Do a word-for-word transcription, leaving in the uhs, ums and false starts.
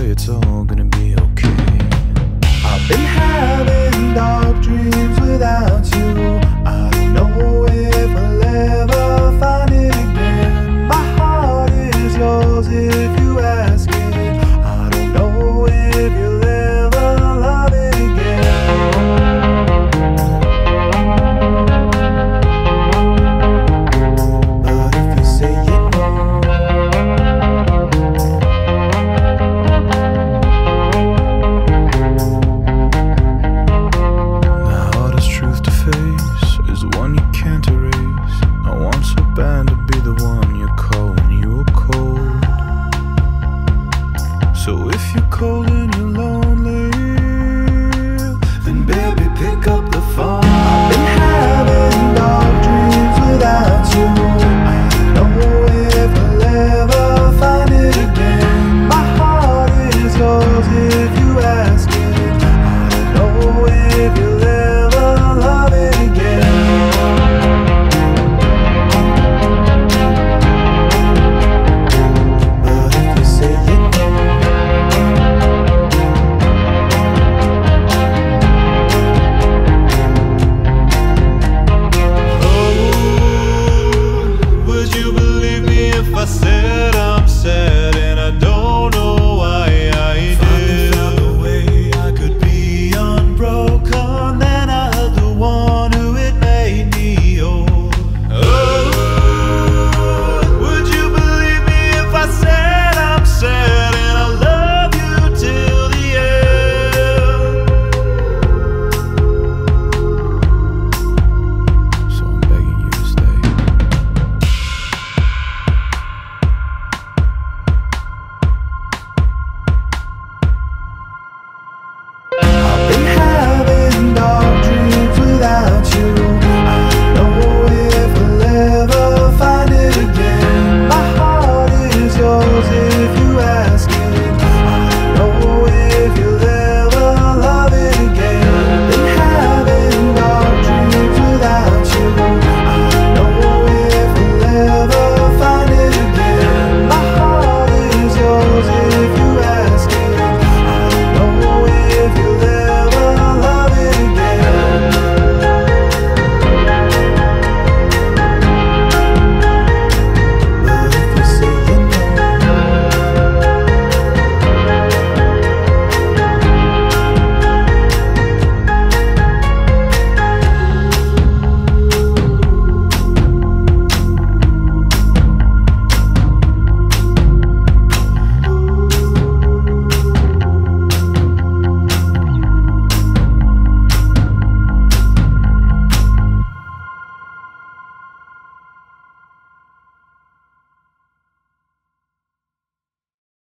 say it's all gonna be okay. I've been having dark dreams without you. I don't know if I'll ever find it again. My heart is yours if you ask it. I don't know if you'll if you ask.